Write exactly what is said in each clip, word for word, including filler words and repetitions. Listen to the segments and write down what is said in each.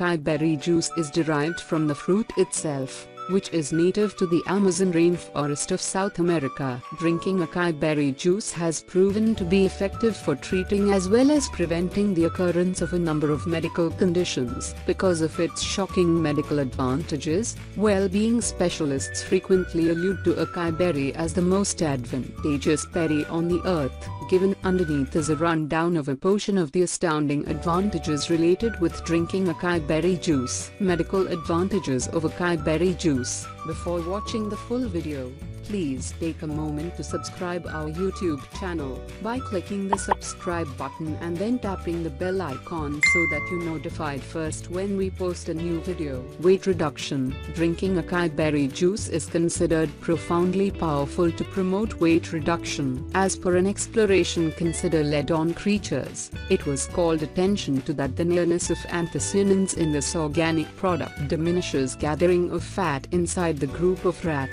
acai berry juice is derived from the fruit itself, which is native to the Amazon rainforest of South America. Drinking acai berry juice has proven to be effective for treating as well as preventing the occurrence of a number of medical conditions. Because of its shocking medical advantages, well-being specialists frequently allude to acai berry as the most advantageous berry on the earth. Given underneath is a rundown of a portion of the astounding advantages related with drinking acai berry juice. Medical advantages of acai berry juice. Before watching the full video, please take a moment to subscribe our YouTube channel by clicking the subscribe button and then tapping the bell icon so that you are notified first when we post a new video. Weight reduction. Drinking acai berry juice is considered profoundly powerful to promote weight reduction. As per an exploration consider lead on creatures, it was called attention to that the nearness of anthocyanins in this organic product diminishes gathering of fat inside the group of rat.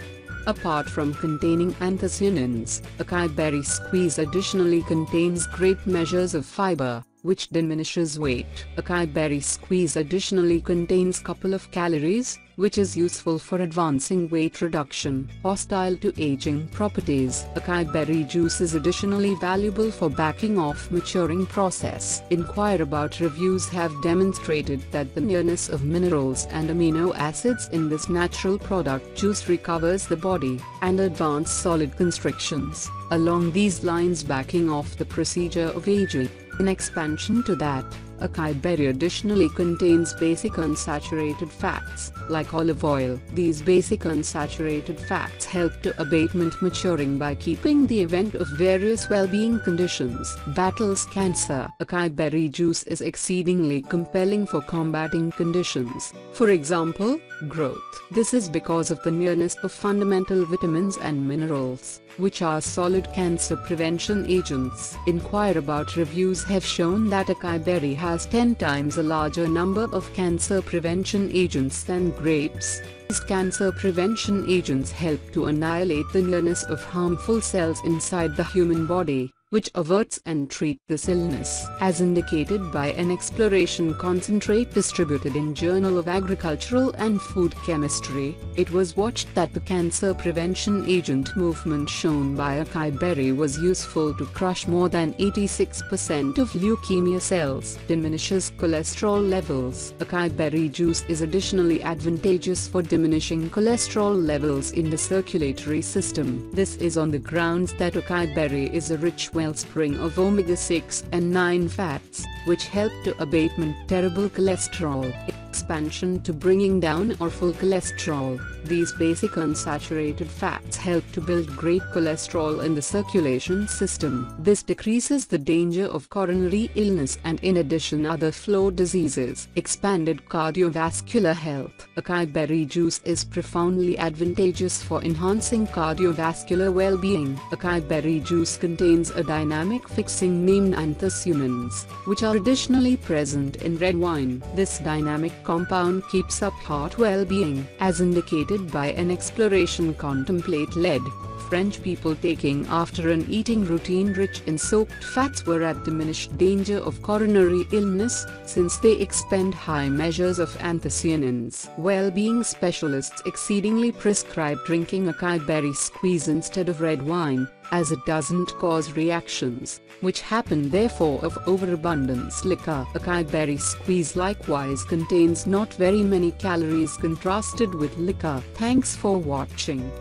Apart from containing anthocyanins, acai berry squeeze additionally contains great measures of fiber, which diminishes weight. Acai berry squeeze additionally contains couple of calories, which is useful for advancing weight reduction. Hostile to aging properties. Acai berry juice is additionally valuable for backing off maturing process. Inquire about reviews have demonstrated that the nearness of minerals and amino acids in this natural product juice recovers the body and advance solid constrictions. Along these lines, backing off the procedure of aging. In expansion to that, acai berry additionally contains basic unsaturated fats, like olive oil. These basic unsaturated fats help to abatement maturing by keeping the event of various well-being conditions. Battles cancer. Acai berry juice is exceedingly compelling for combating conditions, for example, growth. This is because of the nearness of fundamental vitamins and minerals, which are solid cancer prevention agents. Inquire about reviews have shown that acai berry has ten times a larger number of cancer prevention agents than grapes. These cancer prevention agents help to annihilate the nearness of harmful cells inside the human body, which averts and treats this illness. As indicated by an exploration concentrate distributed in Journal of Agricultural and Food Chemistry, it was watched that the cancer prevention agent movement shown by acai berry was useful to crush more than eighty-six percent of leukemia cells. Diminishes cholesterol levels. Acai berry juice is additionally advantageous for diminishing cholesterol levels in the circulatory system. This is on the grounds that acai berry is a rich wellspring of omega six and nine fats, which help to abatement terrible cholesterol. Expansion to bringing down or full cholesterol. These basic unsaturated fats help to build great cholesterol in the circulation system. This decreases the danger of coronary illness and in addition other flow diseases. Expanded cardiovascular health. Acai berry juice is profoundly advantageous for enhancing cardiovascular well-being. Acai berry juice contains a dynamic fixing named anthocyanins, which are additionally present in red wine. This dynamic compound keeps up heart well-being. As indicated by an exploration contemplate lead, French people taking after an eating routine rich in soaked fats were at diminished danger of coronary illness, since they expend high measures of anthocyanins. Well-being specialists exceedingly prescribe drinking acai berry squeeze instead of red wine, as it doesn't cause reactions, which happen therefore of overabundance liquor. Acai berry squeeze likewise contains not very many calories contrasted with liquor. Thanks for watching.